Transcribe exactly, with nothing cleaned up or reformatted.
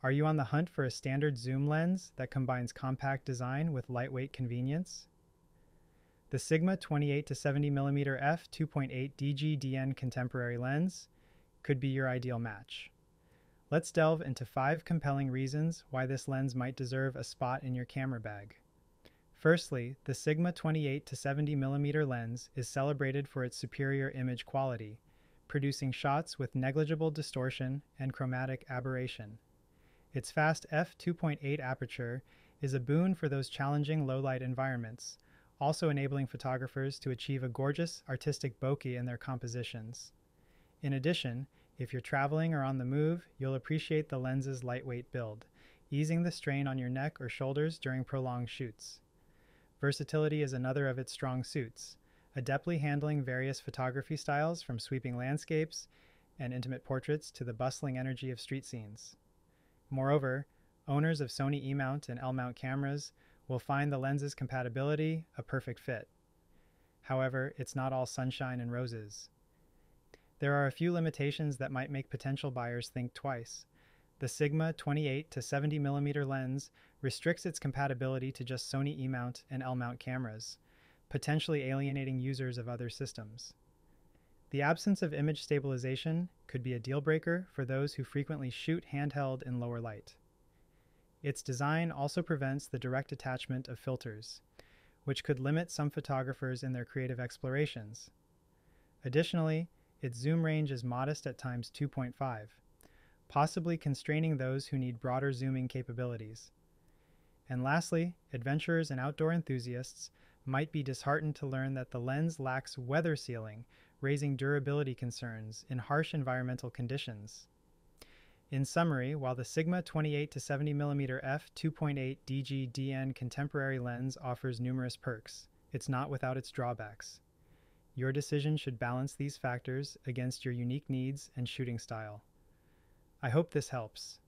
Are you on the hunt for a standard zoom lens that combines compact design with lightweight convenience? The Sigma twenty-eight to seventy millimeter f two point eight D G D N Contemporary lens could be your ideal match. Let's delve into five compelling reasons why this lens might deserve a spot in your camera bag. Firstly, the Sigma twenty-eight to seventy millimeter lens is celebrated for its superior image quality, producing shots with negligible distortion and chromatic aberration. Its fast f two point eight aperture is a boon for those challenging low-light environments, also enabling photographers to achieve a gorgeous, artistic bokeh in their compositions. In addition, if you're traveling or on the move, you'll appreciate the lens's lightweight build, easing the strain on your neck or shoulders during prolonged shoots. Versatility is another of its strong suits, adeptly handling various photography styles from sweeping landscapes and intimate portraits to the bustling energy of street scenes. Moreover, owners of Sony E-mount and L-mount cameras will find the lens's compatibility a perfect fit. However, it's not all sunshine and roses. There are a few limitations that might make potential buyers think twice. The Sigma twenty-eight to seventy millimeter lens restricts its compatibility to just Sony E-mount and L-mount cameras, potentially alienating users of other systems. The absence of image stabilization could be a deal-breaker for those who frequently shoot handheld in lower light. Its design also prevents the direct attachment of filters, which could limit some photographers in their creative explorations. Additionally, its zoom range is modest at times two point five, possibly constraining those who need broader zooming capabilities. And lastly, adventurers and outdoor enthusiasts might be disheartened to learn that the lens lacks weather sealing, raising durability concerns in harsh environmental conditions. In summary, while the Sigma twenty-eight to seventy millimeter f two point eight D G D N Contemporary lens offers numerous perks, it's not without its drawbacks. Your decision should balance these factors against your unique needs and shooting style. I hope this helps.